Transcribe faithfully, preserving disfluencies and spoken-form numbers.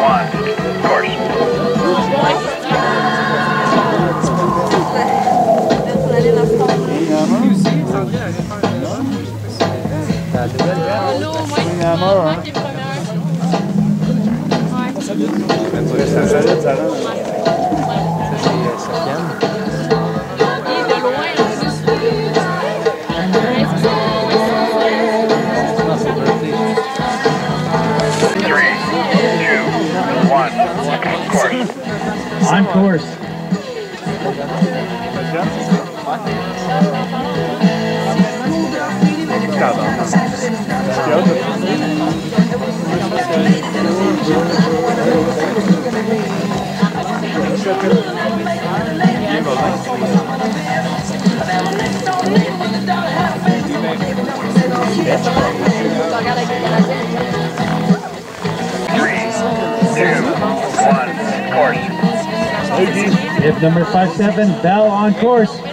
one, yours. On course. Three, two, one, course. If number five seven, Bell on course.